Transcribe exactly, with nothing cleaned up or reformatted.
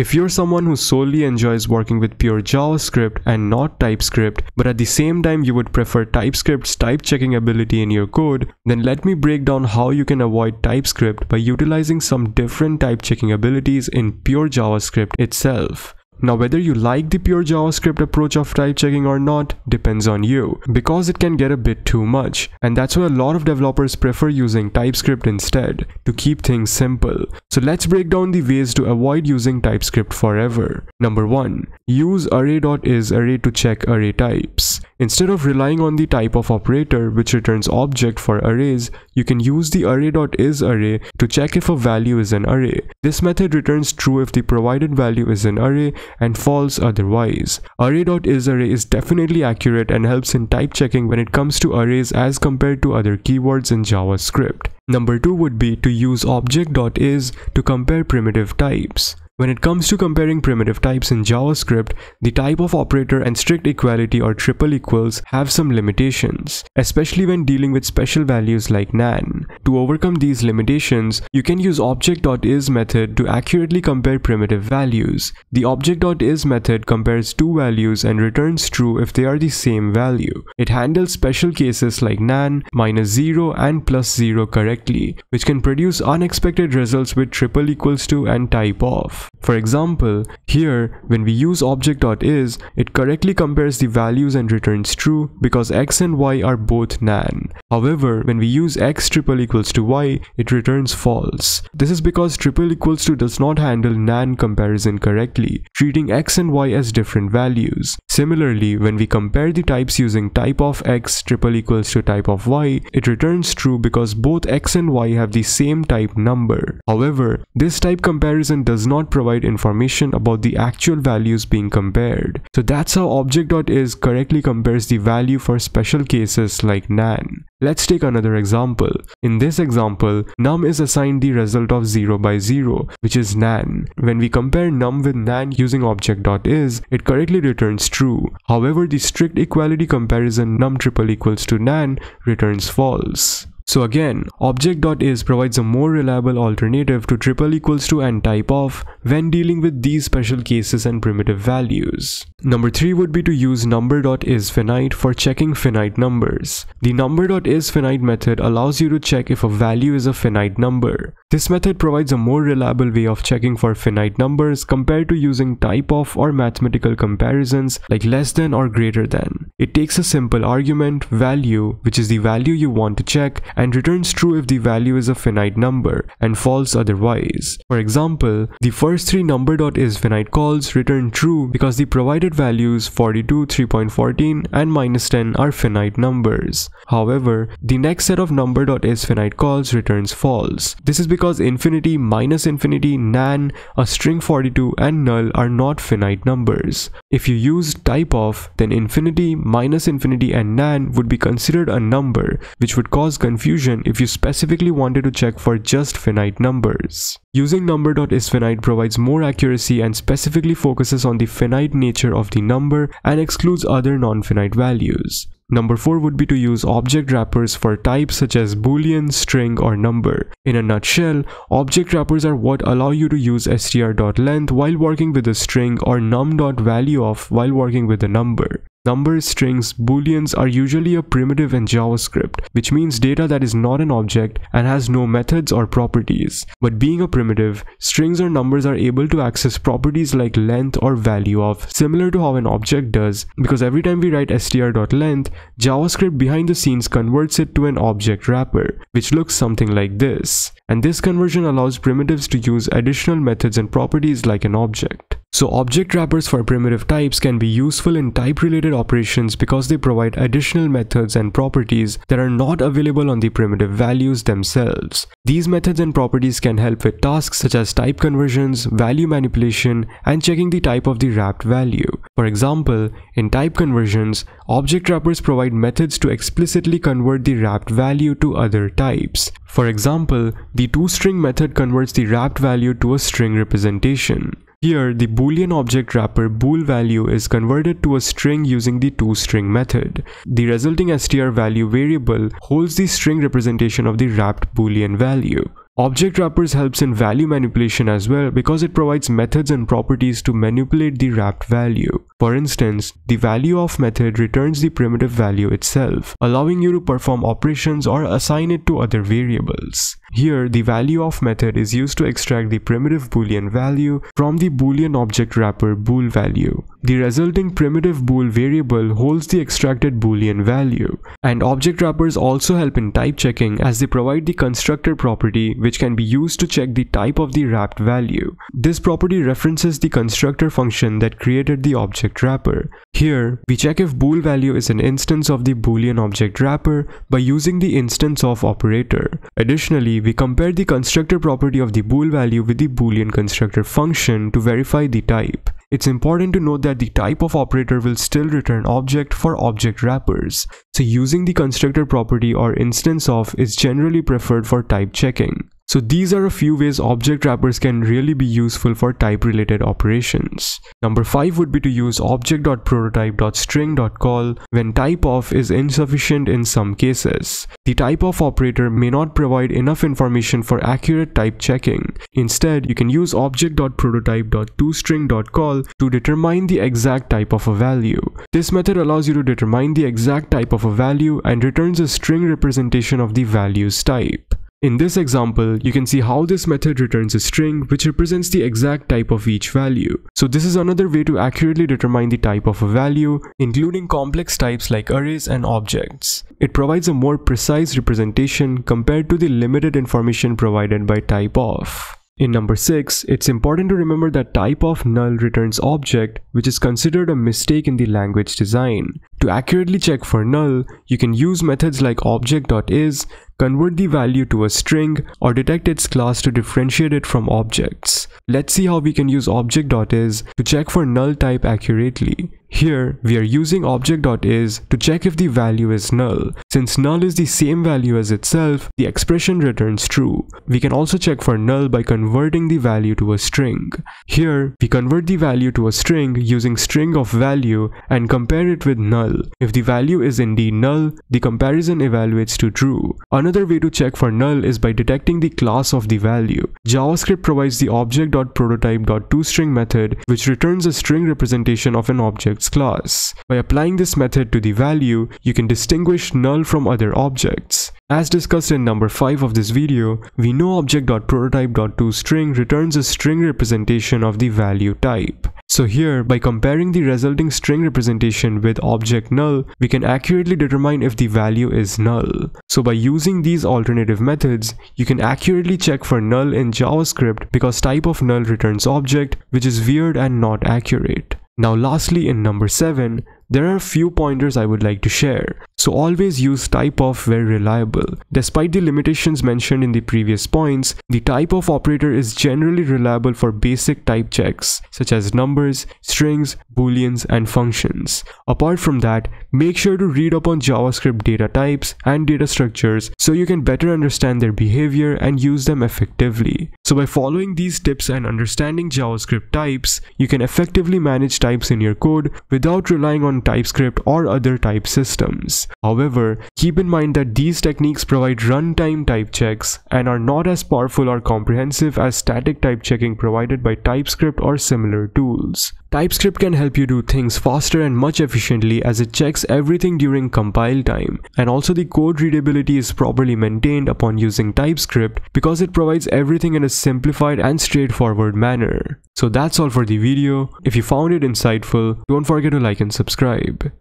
If you're someone who solely enjoys working with pure JavaScript and not TypeScript, but at the same time you would prefer TypeScript's type checking ability in your code, then let me break down how you can avoid TypeScript by utilizing some different type checking abilities in pure JavaScript itself. Now, whether you like the pure JavaScript approach of type checking or not depends on you, because it can get a bit too much, and that's why a lot of developers prefer using TypeScript instead to keep things simple. So let's break down the ways to avoid using TypeScript forever. Number one. Use array.is array to check array types. Instead of relying on the type of operator which returns object for arrays, you can use the array.is array to check if a value is an array. This method returns true if the provided value is an array and false otherwise. Array.isArray is definitely accurate and helps in type checking when it comes to arrays as compared to other keywords in JavaScript. Number two would be to use object.is to compare primitive types. When it comes to comparing primitive types in JavaScript, the type of operator and strict equality or triple equals have some limitations, especially when dealing with special values like nan. To overcome these limitations, you can use object.is method to accurately compare primitive values. The object.is method compares two values and returns true if they are the same value. It handles special cases like nan, minus zero and plus zero correctly, which can produce unexpected results with triple equals to and type of. For example, here, when we use object.is, it correctly compares the values and returns true because x and y are both nan. However, when we use x triple equals to y, it returns false. This is because triple equals to does not handle nan comparison correctly, treating x and y as different values. Similarly, when we compare the types using type of x triple equals to type of y, it returns true because both x and y have the same type number. However, this type comparison does not provide information about the actual values being compared. So that's how object.is correctly compares the value for special cases like nan. Let's take another example. In this example, num is assigned the result of zero by zero, which is nan. When we compare num with nan using object.is, it correctly returns true. However, the strict equality comparison num triple equals to nan returns false. So again, object.is provides a more reliable alternative to triple equals to and type of when dealing with these special cases and primitive values. Number three would be to use number.isFinite for checking finite numbers. The number.isFinite method allows you to check if a value is a finite number. This method provides a more reliable way of checking for finite numbers compared to using type of or mathematical comparisons like less than or greater than. It takes a simple argument, value, which is the value you want to check, and returns true if the value is a finite number and false otherwise. For example, the first three number.isFinite calls return true because the provided values forty-two, three point one four and minus ten are finite numbers. However, the next set of number.isFinite calls returns false. This is because infinity, minus infinity, nan, a string forty-two and null are not finite numbers. If you use type of, then infinity, minus infinity and nan would be considered a number, which would cause confusion if you specifically wanted to check for just finite numbers. Using number.isFinite provides more accuracy and specifically focuses on the finite nature of the number and excludes other non-finite values. Number four would be to use object wrappers for types such as boolean, string or number. In a nutshell, object wrappers are what allow you to use str.length while working with a string or num.valueof while working with a number. Numbers, strings, booleans are usually a primitive in JavaScript, which means data that is not an object and has no methods or properties. But being a primitive, strings or numbers are able to access properties like length or value of, similar to how an object does, because every time we write str.length, JavaScript behind the scenes converts it to an object wrapper, which looks something like this. And this conversion allows primitives to use additional methods and properties like an object. So object wrappers for primitive types can be useful in type-related operations because they provide additional methods and properties that are not available on the primitive values themselves. These methods and properties can help with tasks such as type conversions, value manipulation, and checking the type of the wrapped value. For example, in type conversions, object wrappers provide methods to explicitly convert the wrapped value to other types. For example, the toString method converts the wrapped value to a string representation. Here, the boolean object wrapper bool value is converted to a string using the toString method. The resulting str value variable holds the string representation of the wrapped boolean value. Object wrappers helps in value manipulation as well because it provides methods and properties to manipulate the wrapped value. For instance, the value of method returns the primitive value itself, allowing you to perform operations or assign it to other variables. Here, the value of method is used to extract the primitive boolean value from the boolean object wrapper bool value. The resulting primitive bool variable holds the extracted boolean value. And object wrappers also help in type checking as they provide the constructor property which can be used to check the type of the wrapped value. This property references the constructor function that created the object wrapper. Here, we check if bool value is an instance of the boolean object wrapper by using the instance of operator. Additionally, we compare the constructor property of the bool value with the boolean constructor function to verify the type. It's important to note that the type of operator will still return object for object wrappers, so using the constructor property or instance of is generally preferred for type checking. So these are a few ways object wrappers can really be useful for type related operations. Number five would be to use object dot prototype dot string dot call when type of is insufficient in some cases. The type of operator may not provide enough information for accurate type checking. Instead, you can use object dot prototype dot toString dot call to determine the exact type of a value. This method allows you to determine the exact type of a value and returns a string representation of the value's type. In this example, you can see how this method returns a string which represents the exact type of each value. So this is another way to accurately determine the type of a value, including complex types like arrays and objects. It provides a more precise representation compared to the limited information provided by type of. In number six, it's important to remember that type of null returns object, which is considered a mistake in the language design. To accurately check for null, you can use methods like object dot is, convert the value to a string, or detect its class to differentiate it from objects. Let's see how we can use object dot is to check for null type accurately. Here, we are using object dot is to check if the value is null. Since null is the same value as itself, the expression returns true. We can also check for null by converting the value to a string. Here, we convert the value to a string using string of value and compare it with null. If the value is indeed null, the comparison evaluates to true. Another way to check for null is by detecting the class of the value. JavaScript provides the object dot prototype dot toString method, which returns a string representation of an object class. By applying this method to the value, you can distinguish null from other objects. As discussed in number five of this video, we know object dot prototype dot toString returns a string representation of the value type. So here, by comparing the resulting string representation with object null, we can accurately determine if the value is null. So by using these alternative methods, you can accurately check for null in JavaScript because type of null returns object, which is weird and not accurate. Now lastly, in number seven, there are a few pointers I would like to share. So always use type of where reliable. Despite the limitations mentioned in the previous points, the type of operator is generally reliable for basic type checks, such as numbers, strings, booleans, and functions. Apart from that, make sure to read up on JavaScript data types and data structures so you can better understand their behavior and use them effectively. So by following these tips and understanding JavaScript types, you can effectively manage types in your code without relying on TypeScript or other type systems. However, keep in mind that these techniques provide runtime type checks and are not as powerful or comprehensive as static type checking provided by TypeScript or similar tools. TypeScript can help you do things faster and much efficiently as it checks everything during compile time, and also the code readability is properly maintained upon using TypeScript because it provides everything in a simplified and straightforward manner. So that's all for the video. If you found it insightful, don't forget to like and subscribe.